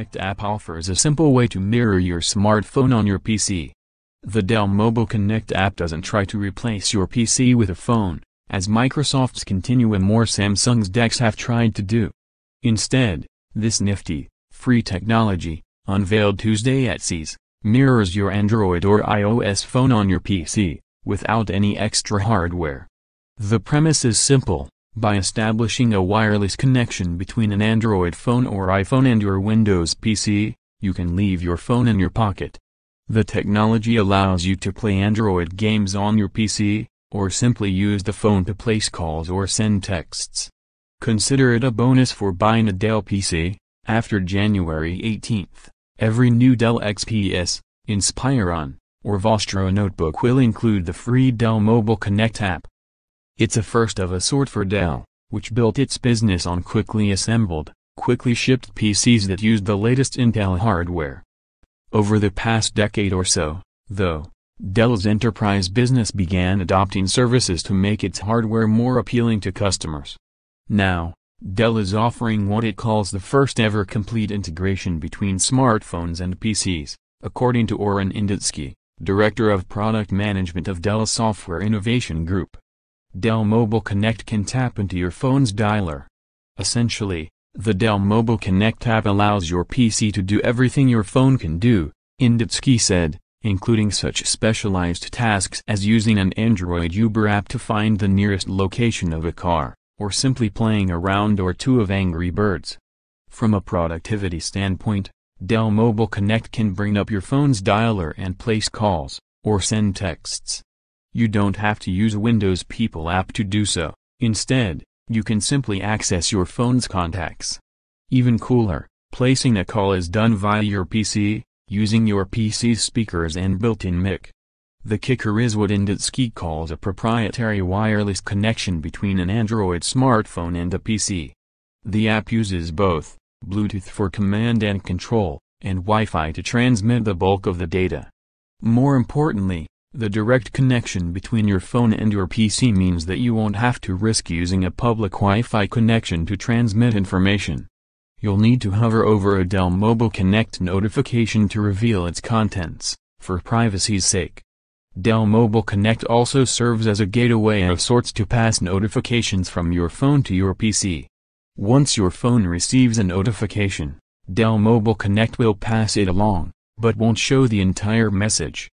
Connect app offers a simple way to mirror your smartphone on your PC. The Dell Mobile Connect app doesn't try to replace your PC with a phone, as Microsoft's Continuum or Samsung's DeX have tried to do. Instead, this nifty, free technology, unveiled Tuesday at CES, mirrors your Android or iOS phone on your PC, without any extra hardware. The premise is simple. By establishing a wireless connection between an Android phone or iPhone and your Windows PC, you can leave your phone in your pocket. The technology allows you to play Android games on your PC, or simply use the phone to place calls or send texts. Consider it a bonus for buying a Dell PC. After January 18th, every new Dell XPS, Inspiron, or Vostro notebook will include the free Dell Mobile Connect app. It's a first of a sort for Dell, which built its business on quickly assembled, quickly shipped PCs that used the latest Intel hardware. Over the past decade or so, though, Dell's enterprise business began adopting services to make its hardware more appealing to customers. Now, Dell is offering what it calls the first ever complete integration between smartphones and PCs, according to Oren Inditsky, Director of Product Management of Dell's Software Innovation Group. Dell Mobile Connect can tap into your phone's dialer. Essentially, the Dell Mobile Connect app allows your PC to do everything your phone can do, Inditsky said, including such specialized tasks as using an Android Uber app to find the nearest location of a car, or simply playing a round or two of Angry Birds. From a productivity standpoint, Dell Mobile Connect can bring up your phone's dialer and place calls, or send texts. You don't have to use Windows People app to do so. Instead, you can simply access your phone's contacts. Even cooler, placing a call is done via your PC, using your PC's speakers and built-in mic. The kicker is what Inditsky calls a proprietary wireless connection between an Android smartphone and a PC. The app uses both Bluetooth for command and control, and Wi-Fi to transmit the bulk of the data. More importantly, the direct connection between your phone and your PC means that you won't have to risk using a public Wi-Fi connection to transmit information. You'll need to hover over a Dell Mobile Connect notification to reveal its contents, for privacy's sake. Dell Mobile Connect also serves as a gateway of sorts to pass notifications from your phone to your PC. Once your phone receives a notification, Dell Mobile Connect will pass it along, but won't show the entire message.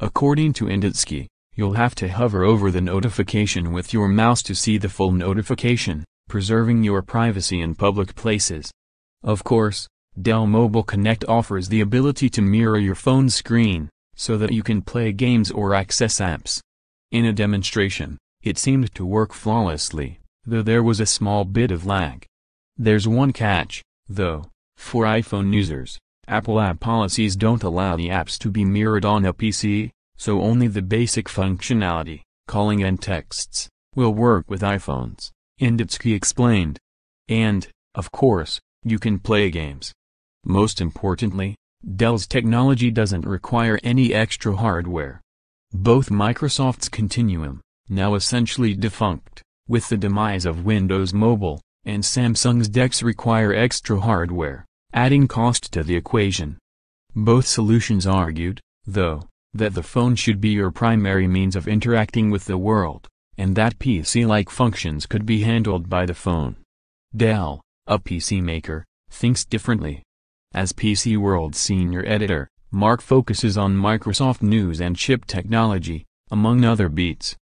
According to Inditsky, you'll have to hover over the notification with your mouse to see the full notification, preserving your privacy in public places. Of course, Dell Mobile Connect offers the ability to mirror your phone's screen, so that you can play games or access apps. In a demonstration, it seemed to work flawlessly, though there was a small bit of lag. There's one catch, though. For iPhone users, Apple app policies don't allow the apps to be mirrored on a PC, so only the basic functionality, calling and texts, will work with iPhones, Inditsky explained. And, of course, you can play games. Most importantly, Dell's technology doesn't require any extra hardware. Both Microsoft's Continuum, now essentially defunct, with the demise of Windows Mobile, and Samsung's DeX require extra hardware, adding cost to the equation. Both solutions argued, though, that the phone should be your primary means of interacting with the world, and that PC-like functions could be handled by the phone. Dell, a PC maker, thinks differently. As PC World senior editor, Mark focuses on Microsoft news and chip technology, among other beats.